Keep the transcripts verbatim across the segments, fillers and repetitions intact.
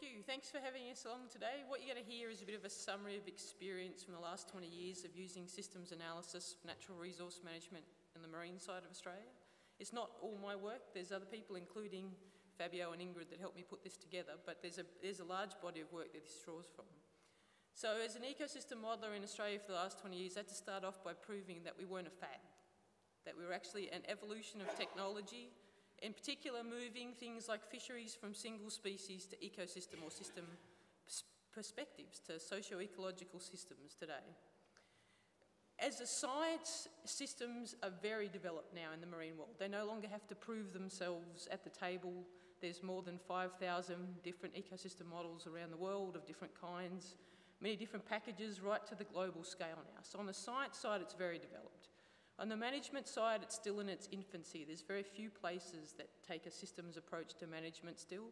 Thank you. Thanks for having us along today. What you're going to hear is a bit of a summary of experience from the last twenty years of using systems analysis, natural resource management and the marine side of Australia. It's not all my work. There's other people, including Fabio and Ingrid, that helped me put this together, but there's a, there's a large body of work that this draws from. So as an ecosystem modeller in Australia for the last twenty years, I had to start off by proving that we weren't a fad, that we were actually an evolution of technology, in particular moving things like fisheries from single species to ecosystem or system perspectives to socio-ecological systems today. As a science, systems are very developed now in the marine world. They no longer have to prove themselves at the table. There's more than five thousand different ecosystem models around the world of different kinds, many different packages right to the global scale now. So on the science side, it's very developed. On the management side, it's still in its infancy. There's very few places that take a systems approach to management still.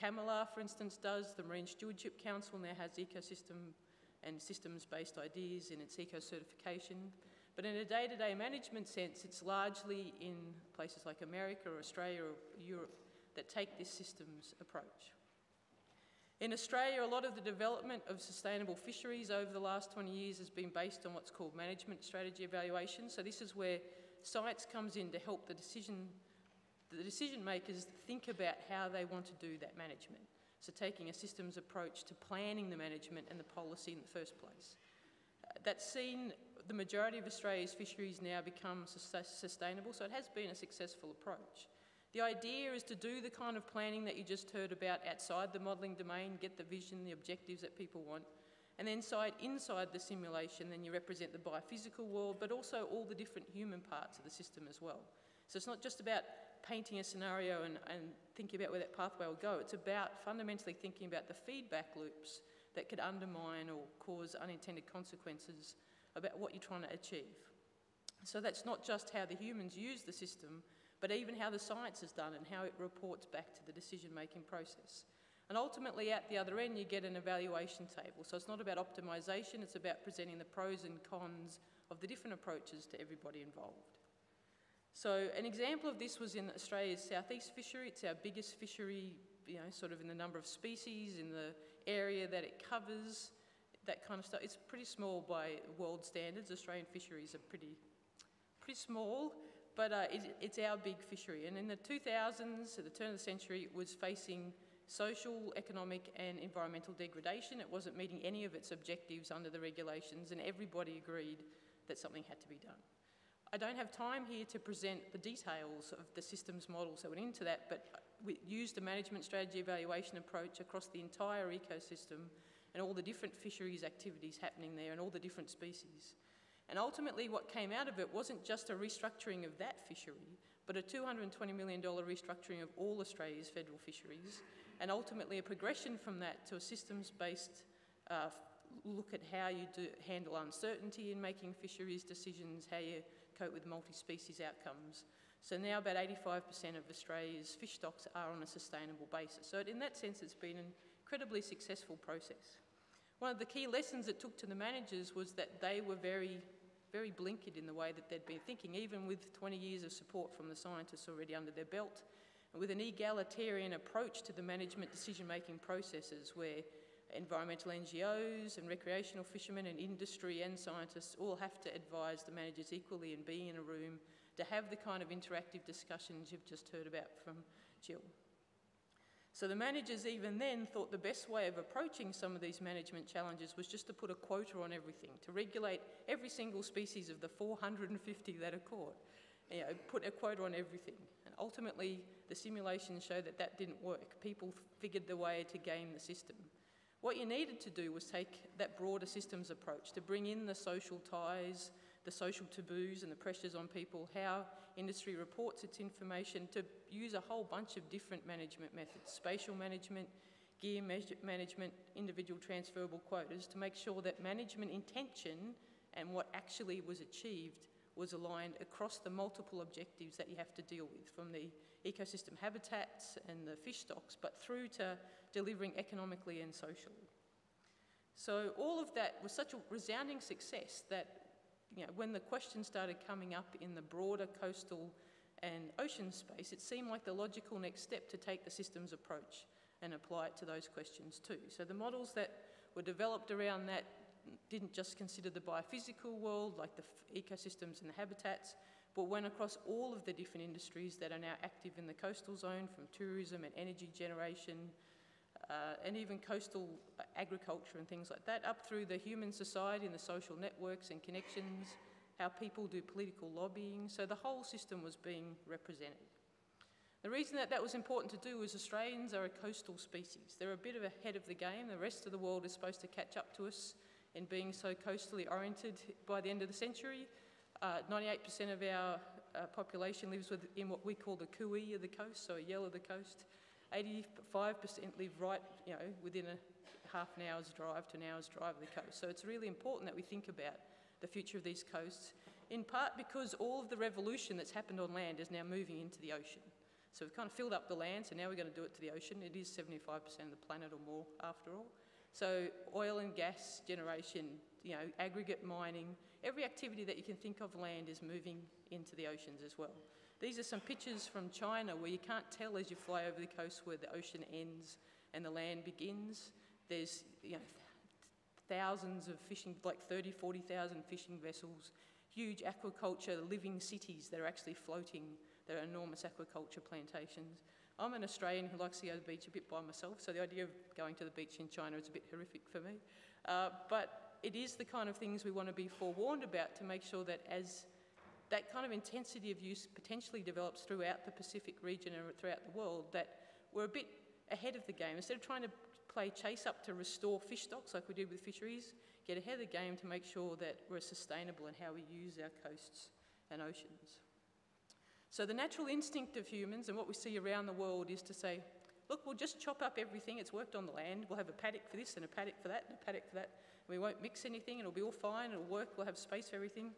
Camilla, for instance, does. The Marine Stewardship Council now has ecosystem and systems-based ideas in its eco-certification. But in a day-to-day management sense, it's largely in places like America or Australia or Europe that take this systems approach. In Australia, a lot of the development of sustainable fisheries over the last twenty years has been based on what's called management strategy evaluation. So this is where science comes in to help the decision, the decision makers think about how they want to do that management. So taking a systems approach to planning the management and the policy in the first place. Uh, that's seen the majority of Australia's fisheries now become su sustainable, so it has been a successful approach. The idea is to do the kind of planning that you just heard about outside the modelling domain, get the vision, the objectives that people want, and then inside, inside the simulation, then you represent the biophysical world, but also all the different human parts of the system as well. So it's not just about painting a scenario and, and thinking about where that pathway will go. It's about fundamentally thinking about the feedback loops that could undermine or cause unintended consequences about what you're trying to achieve. So that's not just how the humans use the system, but even how the science is done and how it reports back to the decision-making process. And ultimately, at the other end, you get an evaluation table. So it's not about optimization, it's about presenting the pros and cons of the different approaches to everybody involved. So an example of this was in Australia's southeast fishery. It's our biggest fishery, you know, sort of in the number of species, in the area that it covers, that kind of stuff. It's pretty small by world standards. Australian fisheries are pretty, pretty small, but uh, it, it's our big fishery. And in the two thousands, at the turn of the century, it was facing social, economic and environmental degradation. It wasn't meeting any of its objectives under the regulations, and everybody agreed that something had to be done. I don't have time here to present the details of the systems models that went into that, but we used a management strategy evaluation approach across the entire ecosystem and all the different fisheries activities happening there and all the different species. And ultimately what came out of it wasn't just a restructuring of that fishery, but a two hundred and twenty million dollar restructuring of all Australia's federal fisheries, and ultimately a progression from that to a systems-based uh, look at how you do, handle uncertainty in making fisheries decisions, how you cope with multi-species outcomes. So now about eighty-five percent of Australia's fish stocks are on a sustainable basis. So in that sense, it's been an incredibly successful process. One of the key lessons it took to the managers was that they were very, very blinkered in the way that they'd been thinking, even with twenty years of support from the scientists already under their belt, and with an egalitarian approach to the management decision-making processes where environmental N G Os and recreational fishermen and industry and scientists all have to advise the managers equally and be in a room to have the kind of interactive discussions you've just heard about from Jill. So the managers even then thought the best way of approaching some of these management challenges was just to put a quota on everything, to regulate every single species of the four hundred and fifty that are caught. You know, put a quota on everything. And ultimately, the simulations showed that that didn't work. People figured the way to game the system. What you needed to do was take that broader systems approach, to bring in the social ties, the social taboos and the pressures on people, how industry reports its information, to use a whole bunch of different management methods, spatial management, gear management, individual transferable quotas, to make sure that management intention and what actually was achieved was aligned across the multiple objectives that you have to deal with, from the ecosystem habitats and the fish stocks, but through to delivering economically and socially. So all of that was such a resounding success that, you know, when the question started coming up in the broader coastal and ocean space, it seemed like the logical next step to take the systems approach and apply it to those questions too. So the models that were developed around that didn't just consider the biophysical world, like the ecosystems and the habitats, but went across all of the different industries that are now active in the coastal zone, from tourism and energy generation, uh, and even coastal agriculture and things like that, up through the human society and the social networks and connections, how people do political lobbying. So the whole system was being represented. The reason that that was important to do is Australians are a coastal species. They're a bit of ahead of the game. The rest of the world is supposed to catch up to us in being so coastally oriented by the end of the century. ninety-eight percent uh, of our uh, population lives within what we call the cooee of the coast, so a yell of the coast. eighty-five percent live right, you know, within a half an hour's drive to an hour's drive of the coast. So it's really important that we think about the future of these coasts, in part because all of the revolution that's happened on land is now moving into the ocean. So we've kind of filled up the land, so now we're going to do it to the ocean. It is seventy-five percent of the planet or more, after all. So oil and gas generation, you know, aggregate mining, every activity that you can think of land is moving into the oceans as well. These are some pictures from China where you can't tell as you fly over the coast where the ocean ends and the land begins. There's, you know, thousands of fishing, like thirty, forty thousand fishing vessels, huge aquaculture, living cities that are actually floating. There are enormous aquaculture plantations. I'm an Australian who likes to go to the beach a bit by myself, so the idea of going to the beach in China is a bit horrific for me. Uh, but it is the kind of things we want to be forewarned about to make sure that as that kind of intensity of use potentially develops throughout the Pacific region and throughout the world, that we're a bit ahead of the game. Instead of trying to play chase up to restore fish stocks like we did with fisheries, get ahead of the game to make sure that we're sustainable in how we use our coasts and oceans. So the natural instinct of humans and what we see around the world is to say, look, we'll just chop up everything. It's worked on the land. We'll have a paddock for this and a paddock for that and a paddock for that. And we won't mix anything. It'll be all fine. It'll work. We'll have space for everything.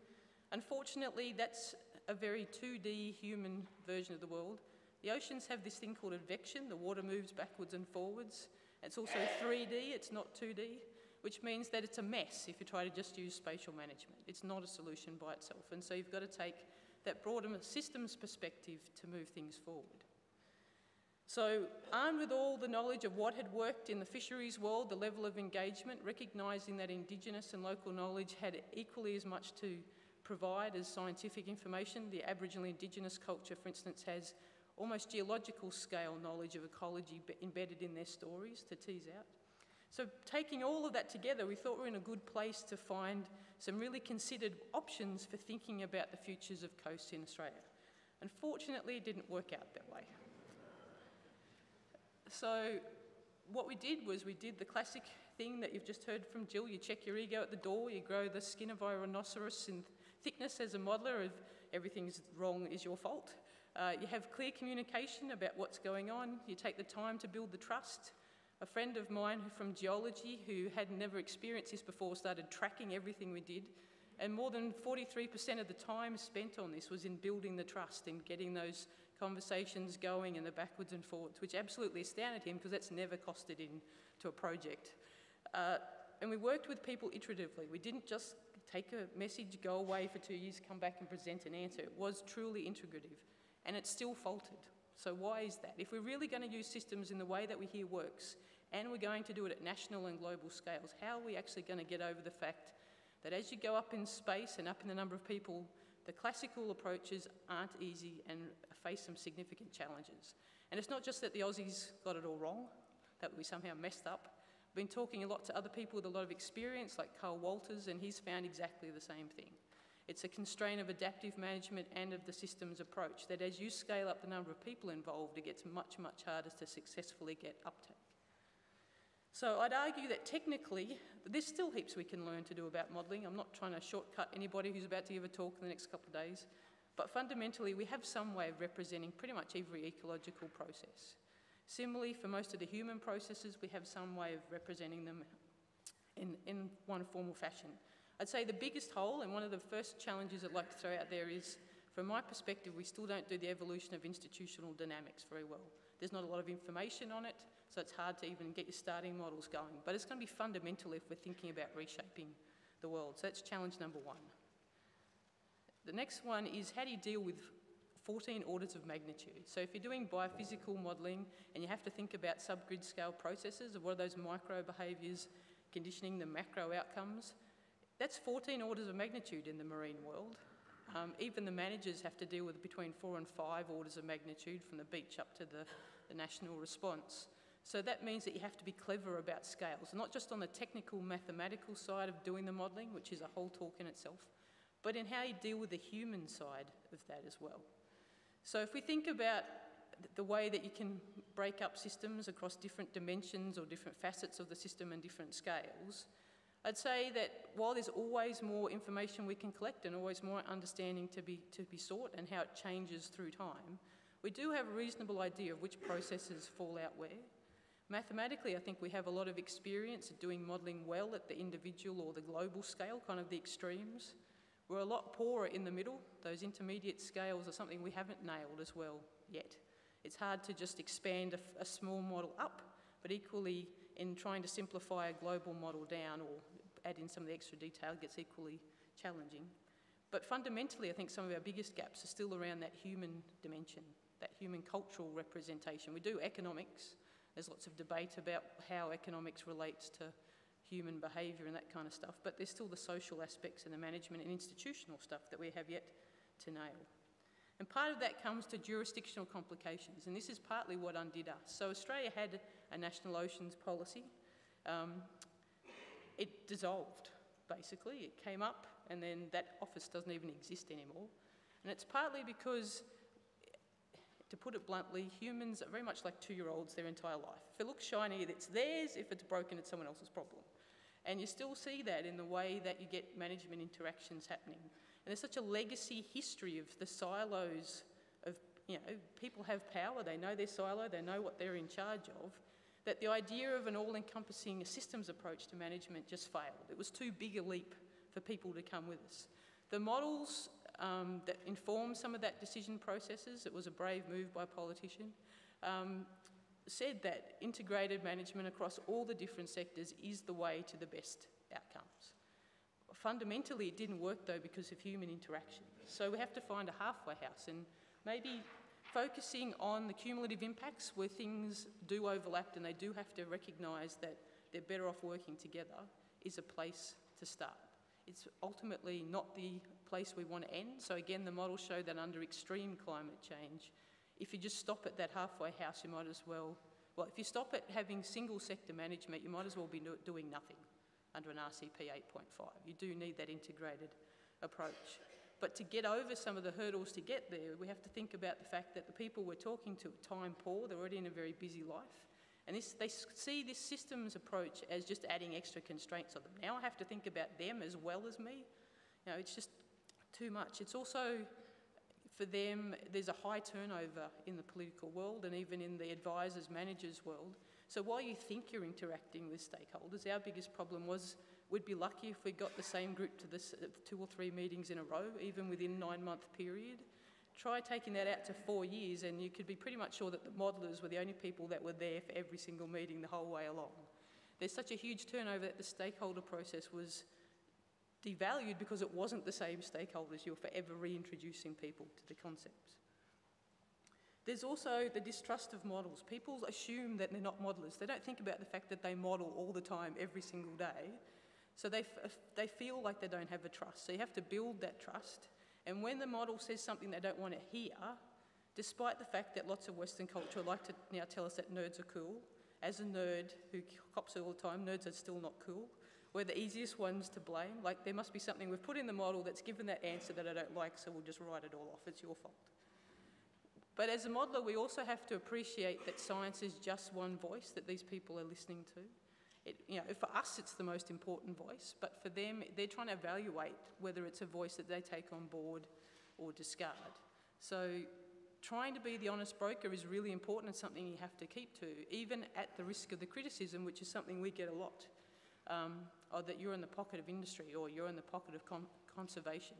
Unfortunately, that's a very two D human version of the world. The oceans have this thing called advection. The water moves backwards and forwards. It's also three D. It's not two D, which means that it's a mess if you try to just use spatial management. It's not a solution by itself. And so you've got to take that broader systems perspective to move things forward. So armed with all the knowledge of what had worked in the fisheries world, the level of engagement, recognising that Indigenous and local knowledge had equally as much to provide as scientific information. The Aboriginal Indigenous culture, for instance, has almost geological scale knowledge of ecology embedded in their stories to tease out. So taking all of that together, we thought we were in a good place to find some really considered options for thinking about the futures of coasts in Australia. Unfortunately, it didn't work out that way. So what we did was we did the classic thing that you've just heard from Jill. You check your ego at the door, you grow the skin of a rhinoceros in thickness as a modeller of everything's wrong is your fault. Uh, you have clear communication about what's going on. You take the time to build the trust. A friend of mine from geology who had never experienced this before started tracking everything we did, and more than forty-three percent of the time spent on this was in building the trust and getting those conversations going and the backwards and forwards, which absolutely astounded him because that's never costed in to a project. Uh, and we worked with people iteratively. We didn't just take a message, go away for two years, come back and present an answer. It was truly integrative, and it still faltered. So why is that? If we're really going to use systems in the way that we hear works, and we're going to do it at national and global scales, how are we actually going to get over the fact that as you go up in space and up in the number of people, the classical approaches aren't easy and face some significant challenges? And it's not just that the Aussies got it all wrong, that we somehow messed up. I've been talking a lot to other people with a lot of experience, like Carl Walters, and he's found exactly the same thing. It's a constraint of adaptive management and of the systems approach that as you scale up the number of people involved, it gets much, much harder to successfully get uptake. So I'd argue that technically, there's still heaps we can learn to do about modelling. I'm not trying to shortcut anybody who's about to give a talk in the next couple of days. But fundamentally, we have some way of representing pretty much every ecological process. Similarly, for most of the human processes, we have some way of representing them in, in one formal fashion. I'd say the biggest hole and one of the first challenges I'd like to throw out there is, from my perspective, we still don't do the evolution of institutional dynamics very well. There's not a lot of information on it, so it's hard to even get your starting models going. But it's going to be fundamental if we're thinking about reshaping the world. So that's challenge number one. The next one is, how do you deal with fourteen orders of magnitude. So if you're doing biophysical modelling and you have to think about subgrid scale processes of what are those micro behaviours conditioning the macro outcomes, that's fourteen orders of magnitude in the marine world. Um, even the managers have to deal with between four and five orders of magnitude from the beach up to the, the national response. So that means that you have to be clever about scales, not just on the technical mathematical side of doing the modelling, which is a whole talk in itself, but in how you deal with the human side of that as well. So if we think about the way that you can break up systems across different dimensions or different facets of the system and different scales, I'd say that while there's always more information we can collect and always more understanding to be, to be sought and how it changes through time, we do have a reasonable idea of which processes fall out where. Mathematically, I think we have a lot of experience at doing modelling well at the individual or the global scale, kind of the extremes. We're a lot poorer in the middle. Those intermediate scales are something we haven't nailed as well yet. It's hard to just expand a, a small model up, but equally in trying to simplify a global model down or add in some of the extra detail gets equally challenging. But fundamentally, I think some of our biggest gaps are still around that human dimension, that human cultural representation. We do economics. There's lots of debate about how economics relates to human behaviour and that kind of stuff, but there's still the social aspects and the management and institutional stuff that we have yet to nail. And part of that comes to jurisdictional complications, and this is partly what undid us. So Australia had a national oceans policy. Um, it dissolved, basically. It came up, and then that office doesn't even exist anymore. And it's partly because, to put it bluntly, humans are very much like two-year-olds their entire life. If it looks shiny, it's theirs. If it's broken, it's someone else's problem. And you still see that in the way that you get management interactions happening. And there's such a legacy history of the silos of, you know, people have power, they know their silo, they know what they're in charge of, that the idea of an all-encompassing systems approach to management just failed. It was too big a leap for people to come with us. The models um, that inform some of that decision processes, it was a brave move by a politician, um, said that integrated management across all the different sectors is the way to the best outcomes. Fundamentally, it didn't work, though, because of human interaction. So we have to find a halfway house, and maybe focusing on the cumulative impacts where things do overlap and they do have to recognise that they're better off working together is a place to start. It's ultimately not the place we want to end. So again, the models show that under extreme climate change, if you just stop at that halfway house, you might as well, well, if you stop at having single sector management, you might as well be doing nothing under an R C P eight point five. You do need that integrated approach. But to get over some of the hurdles to get there, we have to think about the fact that the people we're talking to are time poor, they're already in a very busy life, and this, they see this systems approach as just adding extra constraints on them. Now I have to think about them as well as me. You know, it's just too much. It's also, for them, there's a high turnover in the political world and even in the advisors, managers world. So while you think you're interacting with stakeholders, our biggest problem was we'd be lucky if we got the same group to this two or three meetings in a row, even within a nine-month period. Try taking that out to four years and you could be pretty much sure that the modellers were the only people that were there for every single meeting the whole way along. There's such a huge turnover that the stakeholder process was devalued because it wasn't the same stakeholders. You're forever reintroducing people to the concepts. There's also the distrust of models. People assume that they're not modellers. They don't think about the fact that they model all the time, every single day. So they, f they feel like they don't have a trust. So you have to build that trust. And when the model says something they don't want to hear, despite the fact that lots of Western culture like to now tell us that nerds are cool, as a nerd who cops all the time, nerds are still not cool. We're the easiest ones to blame. Like, there must be something we've put in the model that's given that answer that I don't like, so we'll just write it all off. It's your fault. But as a modeler, we also have to appreciate that science is just one voice that these people are listening to. It, you know, for us, it's the most important voice, but for them, they're trying to evaluate whether it's a voice that they take on board or discard. So trying to be the honest broker is really important and something you have to keep to, even at the risk of the criticism, which is something we get a lot. Um, or that you're in the pocket of industry or you're in the pocket of conservation.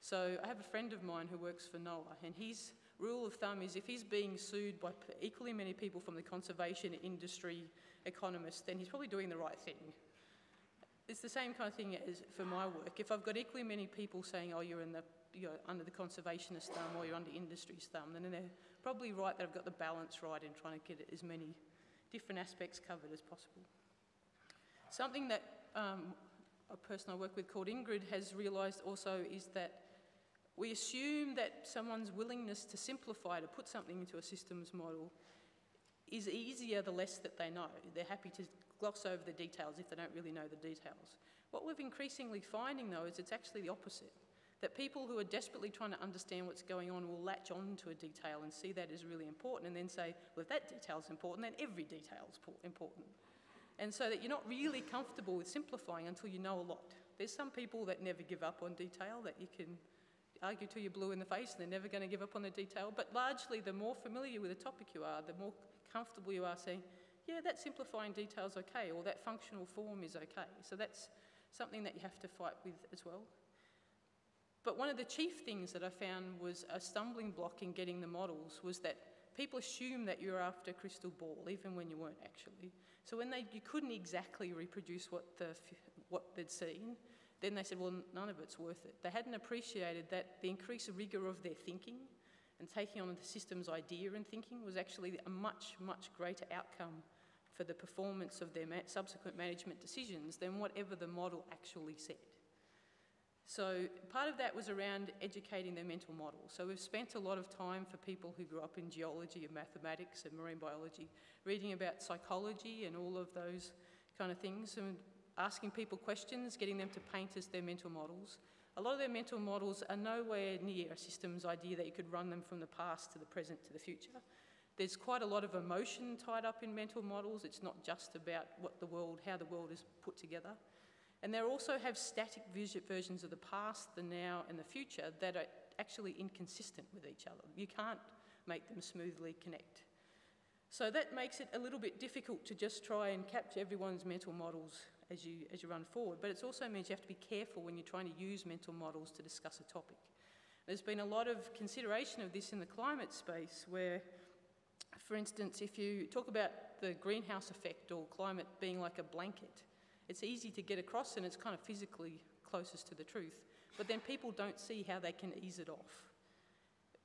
So I have a friend of mine who works for NOAA, and his rule of thumb is if he's being sued by equally many people from the conservation industry economists, then he's probably doing the right thing. it's the same kind of thing as for my work. If I've got equally many people saying, oh, you're in the, you're under the conservationist thumb or you're under industry's thumb, then they're probably right that I've got the balance right in trying to get as many different aspects covered as possible. Something that um, a person I work with called Ingrid has realised also is that we assume that someone's willingness to simplify, to put something into a systems model, is easier the less that they know. They're happy to gloss over the details if they don't really know the details. What we're increasingly finding, though, is it's actually the opposite, that people who are desperately trying to understand what's going on will latch on to a detail and see that as really important and then say, well, if that detail's important, then every detail's important. And so that you're not really comfortable with simplifying until you know a lot. There's some people that never give up on detail, that you can argue till you're blue in the face and they're never going to give up on the detail, but largely the more familiar with a topic you are, the more comfortable you are saying, yeah, that simplifying detail's okay, or that functional form is okay. So that's something that you have to fight with as well. But one of the chief things that I found was a stumbling block in getting the models was that people assume that you're after a crystal ball, even when you weren't actually. So when they, you couldn't exactly reproduce what, the, what they'd seen, then they said, well, none of it's worth it. They hadn't appreciated that the increased rigour of their thinking and taking on the system's idea and thinking was actually a much, much greater outcome for the performance of their ma- subsequent management decisions than whatever the model actually said. So part of that was around educating their mental model. So we've spent a lot of time for people who grew up in geology and mathematics and marine biology, reading about psychology and all of those kind of things, and asking people questions, getting them to paint us their mental models. A lot of their mental models are nowhere near a systems idea that you could run them from the past to the present to the future. There's quite a lot of emotion tied up in mental models. It's not just about what the world, how the world is put together. And they also have static versions of the past, the now, and the future that are actually inconsistent with each other. You can't make them smoothly connect. So that makes it a little bit difficult to just try and capture everyone's mental models as you, as you run forward, but it also means you have to be careful when you're trying to use mental models to discuss a topic. There's been a lot of consideration of this in the climate space where, for instance, if you talk about the greenhouse effect or climate being like a blanket, it's easy to get across and it's kind of physically closest to the truth, but then people don't see how they can ease it off.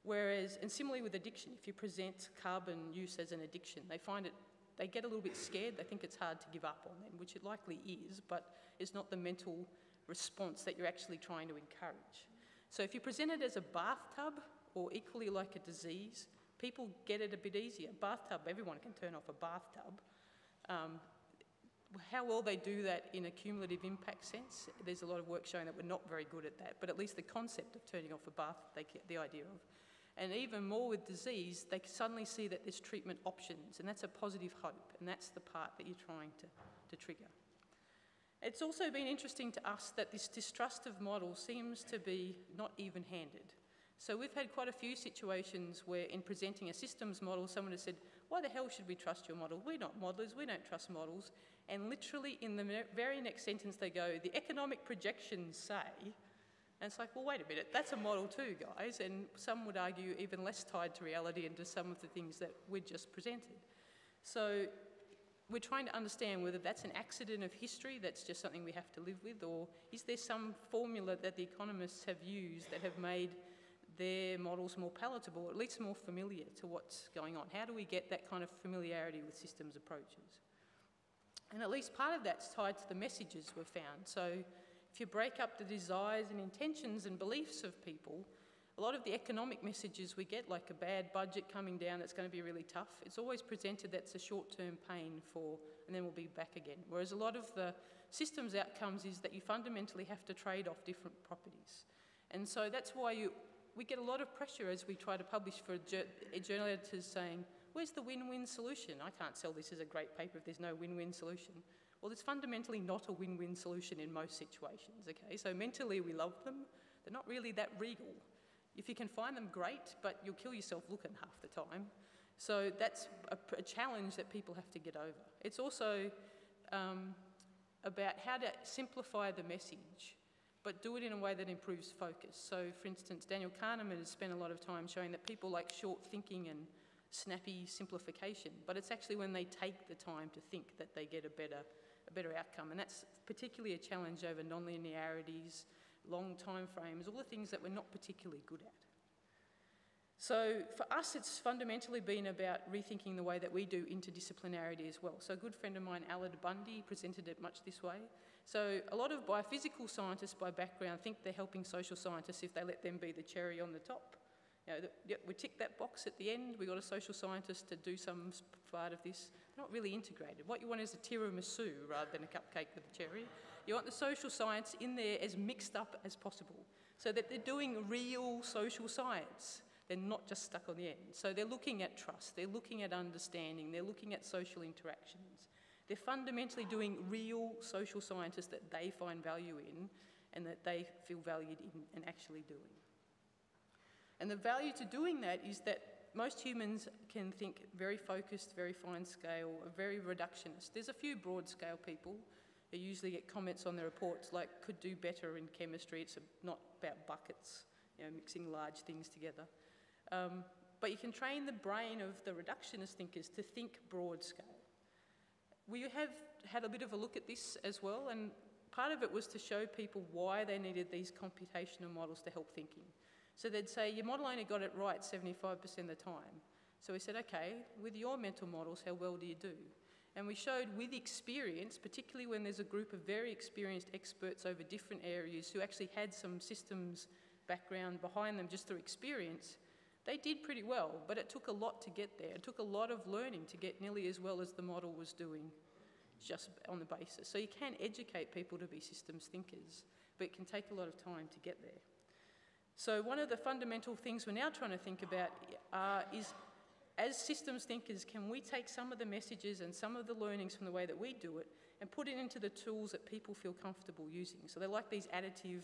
Whereas, and similarly with addiction, if you present carbon use as an addiction, they find it, they get a little bit scared, they think it's hard to give up on them, which it likely is, but it's not the mental response that you're actually trying to encourage. So if you present it as a bathtub or equally like a disease, people get it a bit easier. Bathtub, everyone can turn off a bathtub. Um, How well they do that in a cumulative impact sense, there's a lot of work showing that we're not very good at that, but at least the concept of turning off a bath, they get the idea of. And even more with disease, they suddenly see that there's treatment options, and that's a positive hope, and that's the part that you're trying to, to trigger. It's also been interesting to us that this distrust of models seems to be not even-handed. So we've had quite a few situations where in presenting a systems model, someone has said, why the hell should we trust your model? We're not modelers, we don't trust models. And literally in the very next sentence they go, the economic projections say, and it's like, well, wait a minute, that's a model too, guys. And some would argue even less tied to reality and to some of the things that we just presented. So we're trying to understand whether that's an accident of history, that's just something we have to live with, or is there some formula that the economists have used that have made their models more palatable, or at least more familiar to what's going on. How do we get that kind of familiarity with systems approaches? And at least part of that's tied to the messages we've found. So if you break up the desires and intentions and beliefs of people, a lot of the economic messages we get, like a bad budget coming down that's going to be really tough, it's always presented that's a short-term pain for, and then we'll be back again. Whereas a lot of the systems outcomes is that you fundamentally have to trade off different properties. And so that's why you we get a lot of pressure as we try to publish for journal editors saying, where's the win-win solution? I can't sell this as a great paper if there's no win-win solution. Well, it's fundamentally not a win-win solution in most situations, okay? So mentally we love them. They're not really that regal. If you can find them, great, but you'll kill yourself looking half the time. So that's a, a challenge that people have to get over. It's also um, about how to simplify the message but do it in a way that improves focus. So for instance, Daniel Kahneman has spent a lot of time showing that people like short thinking and snappy simplification, but it's actually when they take the time to think that they get a better, a better outcome. And that's particularly a challenge over non-linearities, long time frames, all the things that we're not particularly good at. So for us, it's fundamentally been about rethinking the way that we do interdisciplinarity as well. So a good friend of mine, Allard Bundy, presented it much this way. So a lot of biophysical scientists by background think they're helping social scientists if they let them be the cherry on the top. You know, the, we tick that box at the end, we got a social scientist to do some part of this. They're not really integrated. What you want is a tiramisu rather than a cupcake with a cherry. You want the social science in there as mixed up as possible so that they're doing real social science. They're not just stuck on the end. So they're looking at trust, they're looking at understanding, they're looking at social interactions. They're fundamentally doing real social scientists that they find value in and that they feel valued in and actually doing. And the value to doing that is that most humans can think very focused, very fine scale, very reductionist. There's a few broad scale people who usually get comments on their reports like could do better in chemistry, it's not about buckets, you know, mixing large things together. Um, but you can train the brain of the reductionist thinkers to think broad scale. We have had a bit of a look at this as well, and part of it was to show people why they needed these computational models to help thinking. So they'd say, your model only got it right seventy-five percent of the time. So we said, okay, with your mental models, how well do you do? And we showed with experience, particularly when there's a group of very experienced experts over different areas who actually had some systems background behind them just through experience, they did pretty well, but it took a lot to get there. It took a lot of learning to get nearly as well as the model was doing just on the basis. So you can educate people to be systems thinkers, but it can take a lot of time to get there. So one of the fundamental things we're now trying to think about uh, is, as systems thinkers, can we take some of the messages and some of the learnings from the way that we do it and put it into the tools that people feel comfortable using? So they're like these additive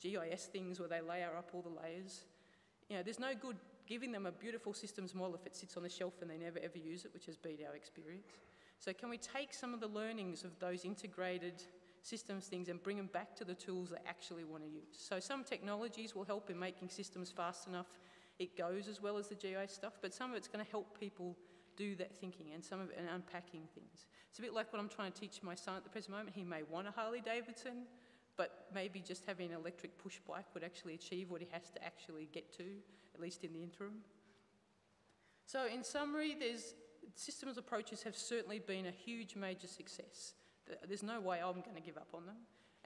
G I S things where they layer up all the layers. You know, there's no good giving them a beautiful systems model if it sits on the shelf and they never ever use it, which has been our experience. So can we take some of the learnings of those integrated systems things and bring them back to the tools they actually want to use? So some technologies will help in making systems fast enough it goes as well as the G I S stuff, but some of it's going to help people do that thinking and some of it and unpacking things. It's a bit like what I'm trying to teach my son at the present moment. He may want a Harley Davidson, but maybe just having an electric push bike would actually achieve what he has to actually get to, at least in the interim. So in summary, there's systems approaches have certainly been a huge major success. There's no way I'm going to give up on them.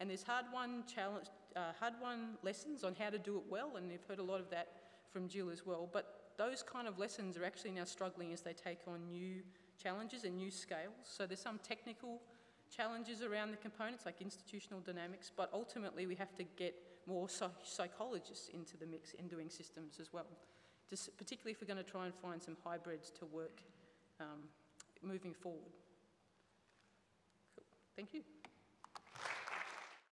And there's hard-won challenge, uh, hard-won lessons on how to do it well, and you've heard a lot of that from Jill as well. But those kind of lessons are actually now struggling as they take on new challenges and new scales. So there's some technical challenges around the components, like institutional dynamics, but ultimately we have to get more psychologists into the mix in doing systems as well, just particularly if we're going to try and find some hybrids to work um, moving forward. Thank you.